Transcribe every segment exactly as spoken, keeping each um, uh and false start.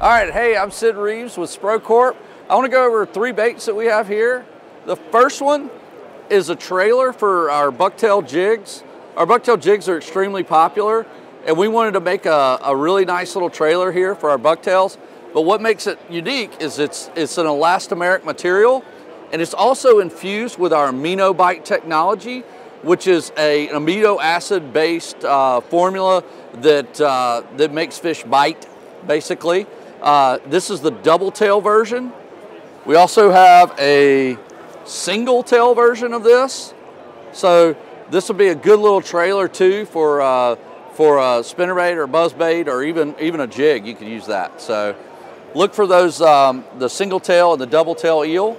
All right, hey, I'm Syd Rives with Spro Corp. I want to go over three baits that we have here. The first one is a trailer for our bucktail jigs. Our bucktail jigs are extremely popular, and we wanted to make a, a really nice little trailer here for our bucktails. But what makes it unique is it's, it's an elastomeric material, and it's also infused with our amino bite technology, which is a, an amino acid based uh, formula that, uh, that makes fish bite, basically. Uh, this is the double tail version. We also have a single tail version of this. So this would be a good little trailer too for, uh, for a spinnerbait or buzz bait or even, even a jig, you could use that. So look for those, um, the single tail and the double tail eel.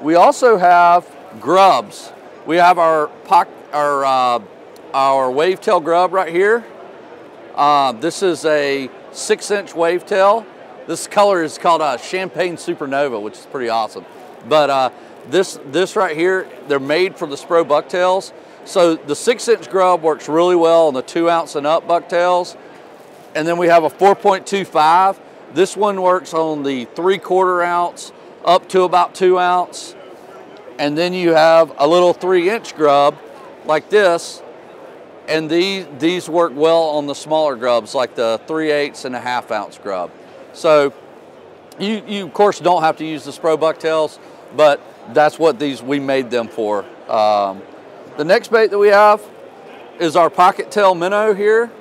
We also have grubs. We have our, poc our, uh, our wave tail grub right here. Uh, this is a six inch wavetail. This color is called uh, Champagne Supernova, which is pretty awesome. But uh, this, this right here, they're made for the Spro bucktails. So the six inch grub works really well on the two ounce and up bucktails. And then we have a four point two five. This one works on the three quarter ounce up to about two ounce. And then you have a little three inch grub like this. And these, these work well on the smaller grubs, like the three eighths and a half ounce grub. So you, you of course don't have to use the Spro bucktails, but that's what these, we made them for. Um, the next bait that we have is our pocket tail minnow here.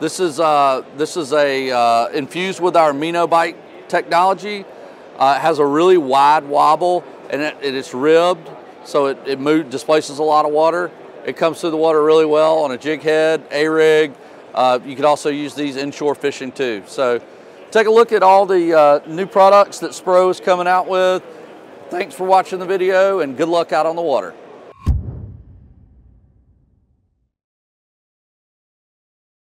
This is, uh, this is a, uh, infused with our Minobite technology. Uh, it has a really wide wobble, and it, it is ribbed, so it, it moves, displaces a lot of water. It comes through the water really well on a jig head, A-Rig. Uh, you could also use these inshore fishing too. So take a look at all the uh, new products that Spro is coming out with. Thanks for watching the video, and good luck out on the water.